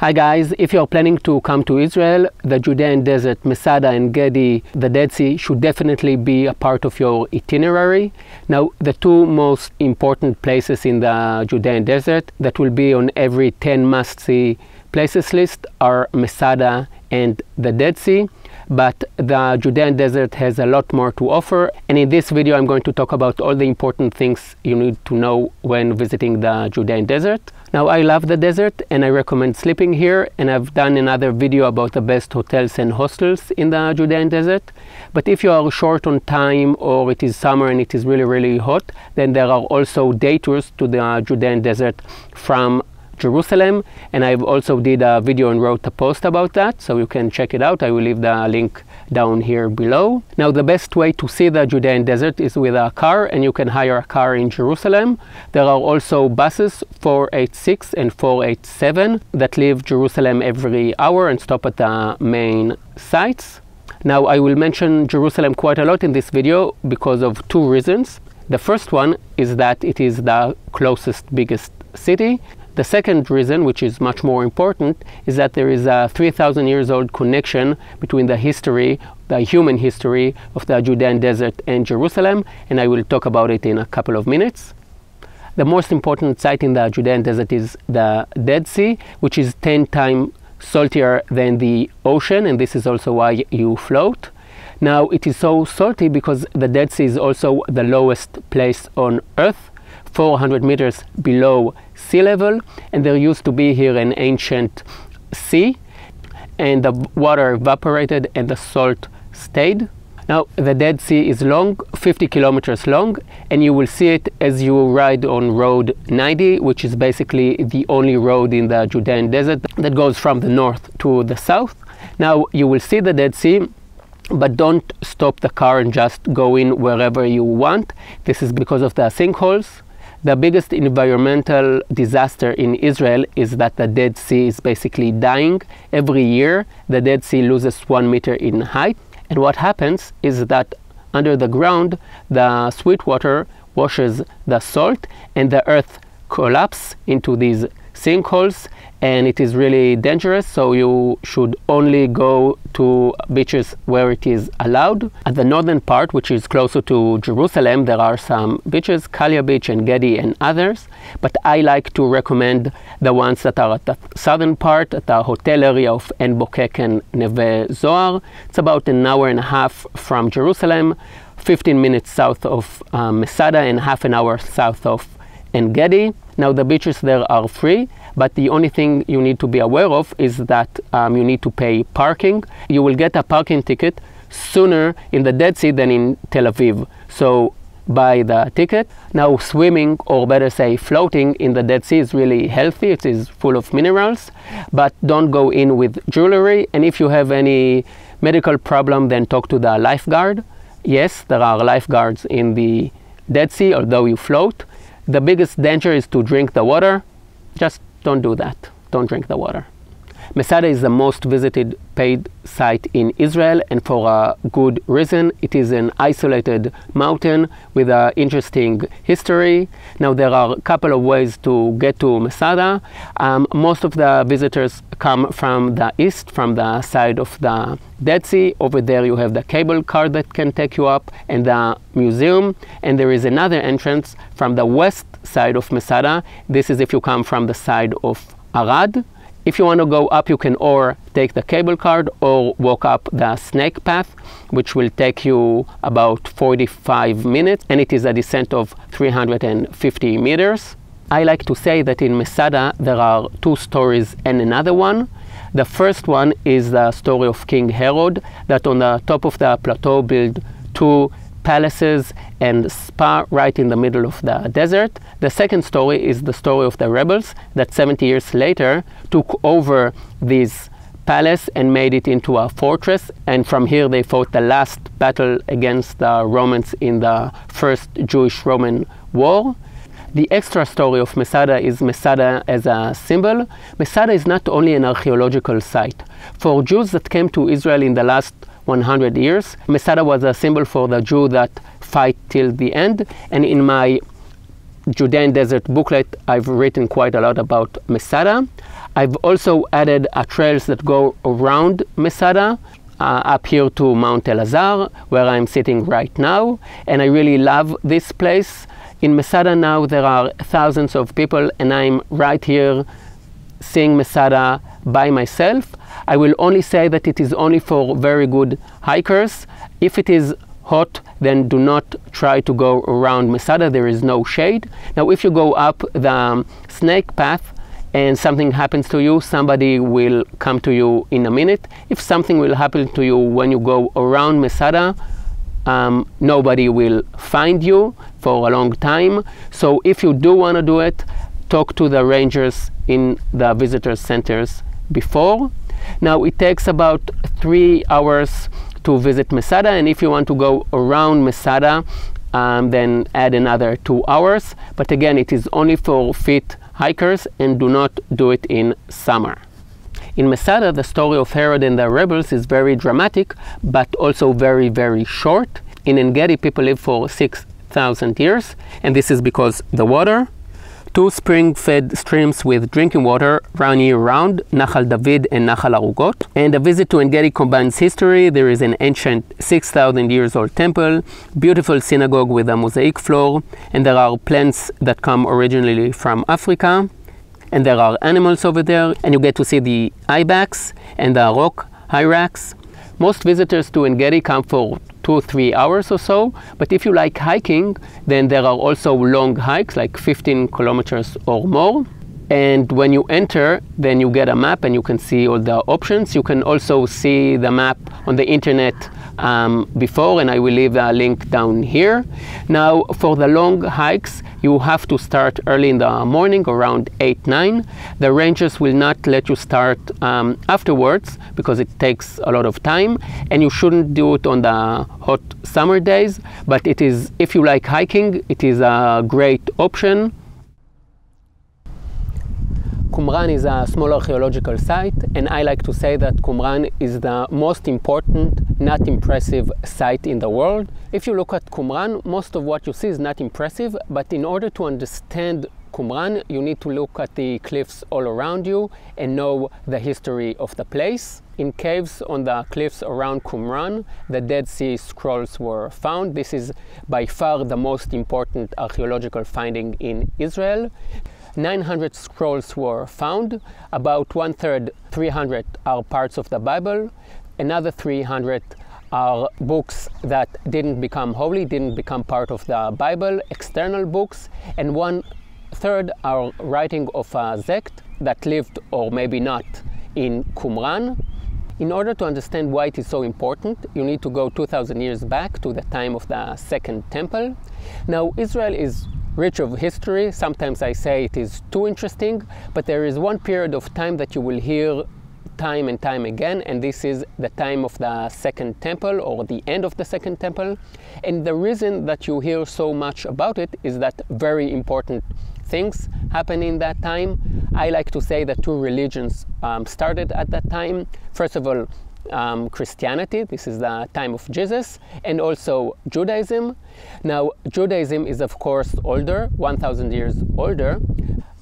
Hi guys, if you're planning to come to Israel, the Judean desert, Masada, Ein Gedi, the Dead Sea should definitely be a part of your itinerary. Now, the two most important places in the Judean desert that will be on every 10 must-see places list are Masada and the Dead Sea, but the Judean desert has a lot more to offer, and in this video I'm going to talk about all the important things you need to know when visiting the Judean desert. Now, I love the desert and I recommend sleeping here, and I've done another video about the best hotels and hostels in the Judean desert, but if you are short on time or it is summer and it is really hot, then there are also day tours to the Judean desert from Jerusalem, and I've also did a video and wrote a post about that, so you can check it out. I will leave the link down here below. Now, the best way to see the Judean desert is with a car, and you can hire a car in Jerusalem. There are also buses 486 and 487 that leave Jerusalem every hour and stop at the main sites. Now, I will mention Jerusalem quite a lot in this video because of two reasons. The first one is that it is the closest, biggest city. The second reason, which is much more important, is that there is a 3,000 years old connection between the history, the human history of the Judean desert and Jerusalem, and I will talk about it in a couple of minutes. The most important site in the Judean desert is the Dead Sea, which is 10 times saltier than the ocean, and this is also why you float. Now, it is so salty because the Dead Sea is also the lowest place on earth, 400 meters below sea level, and there used to be here an ancient sea, and the water evaporated and the salt stayed. Now, the Dead Sea is long, 50 kilometers long, and you will see it as you ride on road 90, which is basically the only road in the Judean desert that goes from the north to the south. Now, you will see the Dead Sea, but don't stop the car and just go in wherever you want. This is because of the sinkholes. The biggest environmental disaster in Israel is that the Dead Sea is basically dying. Every year, the Dead Sea loses 1 meter in height. And what happens is that under the ground, the sweet water washes the salt and the earth collapses into these sinkholes, and it is really dangerous, so you should only go to beaches where it is allowed. At the northern part, which is closer to Jerusalem, there are some beaches, Kalia Beach and Gedi and others, but I like to recommend the ones that are at the southern part, at the hotel area of Ein Bokek and Neve Zohar. It's about 1.5 hours from Jerusalem, 15 minutes south of Masada, and half an hour south of Ein Gedi. Now, the beaches there are free, but the only thing you need to be aware of is that you need to pay parking. You will get a parking ticket sooner in the Dead Sea than in Tel Aviv, so buy the ticket. Now, swimming, or better say floating, in the Dead Sea is really healthy. It is full of minerals, but don't go in with jewelry, and if you have any medical problem, then talk to the lifeguard. Yes, there are lifeguards in the Dead Sea, although you float. The biggest danger is to drink the water. Just don't do that. Don't drink the water. Masada is the most visited paid site in Israel, and for a good reason. It is an isolated mountain with an interesting history. Now, there are a couple of ways to get to Masada. Most of the visitors come from the east, from the side of the Dead Sea. Over there you have the cable car that can take you up, and the museum, and there is another entrance from the west side of Masada. This is if you come from the side of Arad. If you want to go up, you can or take the cable car or walk up the snake path, which will take you about 45 minutes, and it is a descent of 350 meters. I like to say that in Masada there are two stories and another one. The first one is the story of King Herod, that on the top of the plateau built two palaces and spa right in the middle of the desert. The second story is the story of the rebels that 70 years later took over this palace and made it into a fortress, and from here they fought the last battle against the Romans in the first Jewish-Roman war. The extra story of Masada is Masada as a symbol. Masada is not only an archaeological site. For Jews that came to Israel in the last 100 years, Masada was a symbol for the Jew that fight till the end, and in my Judean desert booklet, I've written quite a lot about Masada. I've also added trails that go around Masada, up here to Mount Elazar, where I'm sitting right now, and I really love this place. In Masada now there are thousands of people, and I'm right here seeing Masada by myself. I will only say that it is only for very good hikers. If it is hot, then do not try to go around Masada, there is no shade. Now if you go up the snake path and something happens to you, somebody will come to you in a minute. If something will happen to you when you go around Masada, nobody will find you for a long time. So if you do want to do it, talk to the rangers in the visitor centers before. Now it takes about 3 hours to visit Masada, and if you want to go around Masada, then add another 2 hours. But again, it is only for fit hikers, and do not do it in summer. In Masada, the story of Herod and the rebels is very dramatic, but also very, very short. In Ein Gedi, people live for 6,000 years, and this is because the water. 2 spring-fed streams with drinking water run year-round, Nahal David and Nahal Arugot. And a visit to Ein Gedi combines history. There is an ancient 6,000 years old temple, beautiful synagogue with a mosaic floor, and there are plants that come originally from Africa, and there are animals over there, and you get to see the ibex and the rock hyrax. Most visitors to Ein Gedi come for 2-3 hours or so, but if you like hiking, then there are also long hikes, like 15 kilometers or more. And when you enter, then you get a map and you can see all the options. You can also see the map on the internet before, and I will leave a link down here. Now, for the long hikes, you have to start early in the morning, around 8-9. The rangers will not let you start afterwards because it takes a lot of time, and you shouldn't do it on the hot summer days, but it is, if you like hiking, it is a great option. Qumran is a small archaeological site, and I like to say that Qumran is the most important, not impressive site in the world. If you look at Qumran, most of what you see is not impressive, but in order to understand Qumran, you need to look at the cliffs all around you and know the history of the place. In caves on the cliffs around Qumran, the Dead Sea Scrolls were found. This is by far the most important archaeological finding in Israel. 900 scrolls were found. About 1/3, 300, are parts of the Bible. Another 300 are books that didn't become holy, didn't become part of the Bible, external books. And 1/3 are writing of a sect that lived, or maybe not, in Qumran. In order to understand why it is so important, you need to go 2,000 years back to the time of the Second Temple. Now, Israel is rich of history. Sometimes I say it is too interesting, but there is one period of time that you will hear time and time again, and this is the time of the Second Temple, or the end of the Second Temple. And the reason that you hear so much about it is that very important things happen in that time. I like to say that 2 religions started at that time. First of all, Christianity, this is the time of Jesus, and also Judaism. Now, Judaism is of course older, 1,000 years older,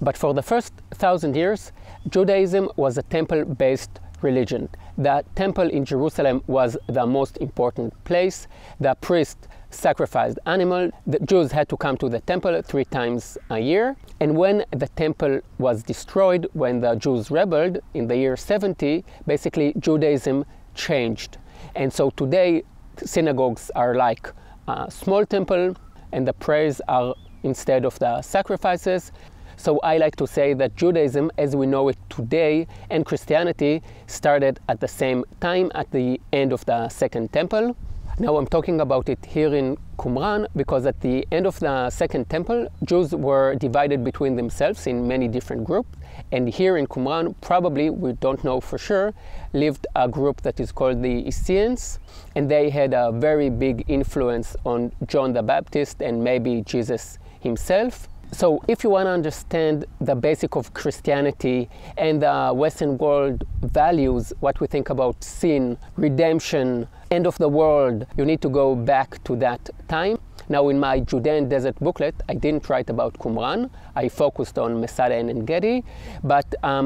but for the first 1,000 years, Judaism was a temple-based religion. The temple in Jerusalem was the most important place. The priest sacrificed animal. The Jews had to come to the temple 3 times a year. And when the temple was destroyed, when the Jews rebelled in the year 70, basically Judaism changed. And so today, synagogues are like a small temple, and the prayers are instead of the sacrifices. So I like to say that Judaism, as we know it today, and Christianity started at the same time, at the end of the Second Temple. Now I'm talking about it here in Qumran because at the end of the Second Temple, Jews were divided between themselves in many different groups, and here in Qumran, probably, we don't know for sure, lived a group that is called the Essenes, and they had a very big influence on John the Baptist and maybe Jesus himself. So if you want to understand the basic of Christianity and the Western world values, what we think about sin, redemption, end of the world, you need to go back to that time. Now in my Judean desert booklet, I didn't write about Qumran. I focused on Masada and Ein Gedi. But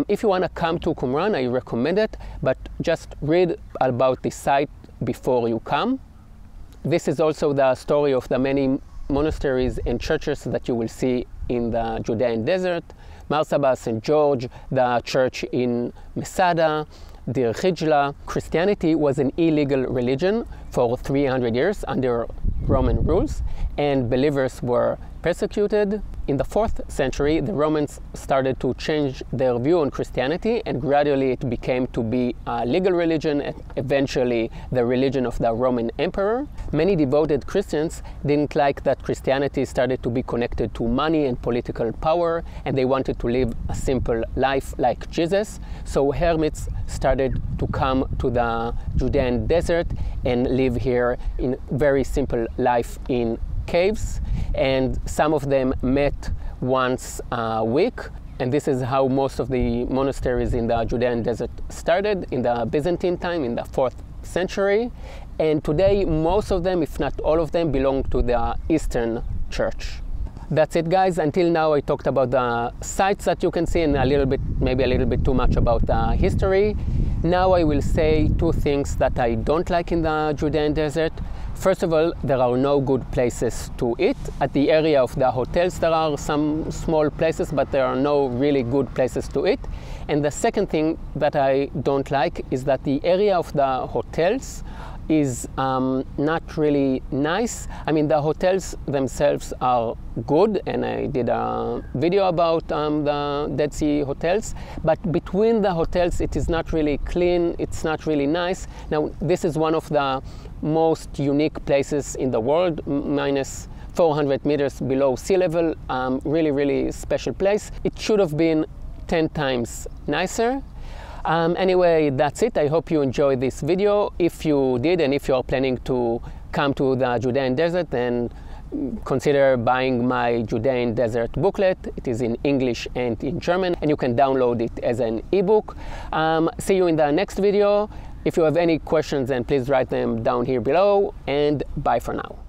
if you want to come to Qumran, I recommend it. But just read about the site before you come. This is also the story of the many monasteries and churches that you will see in the Judean desert. Marsaba, St. George, the church in Masada, the Hijla. Christianity was an illegal religion for 300 years under Roman rules, and believers were persecuted. In the 4th century, the Romans started to change their view on Christianity, and gradually it became to be a legal religion, and eventually the religion of the Roman emperor. Many devoted Christians didn't like that Christianity started to be connected to money and political power, and they wanted to live a simple life like Jesus. So hermits started to come to the Judean desert and live here in very simple life in caves, and some of them met once a week. And this is how most of the monasteries in the Judean desert started in the Byzantine time, in the 4th century. And today, most of them, if not all of them, belong to the Eastern Church. That's it, guys. Until now, I talked about the sites that you can see and a little bit, maybe a little bit too much about the history. Now I will say two things that I don't like in the Judean desert. First of all, there are no good places to eat. At the area of the hotels, there are some small places, but there are no really good places to eat. And the second thing that I don't like is that the area of the hotels is not really nice. I mean, the hotels themselves are good, and I did a video about the Dead Sea hotels, but between the hotels it is not really clean, it's not really nice. Now, this is one of the most unique places in the world, minus 400 meters below sea level, really, really special place. It should have been 10 times nicer. Anyway, that's it. I hope you enjoyed this video. If you did, and if you are planning to come to the Judean desert, then consider buying my Judean desert booklet. It is in English and in German, and you can download it as an ebook. See you in the next video. If you have any questions, then please write them down here below, and bye for now.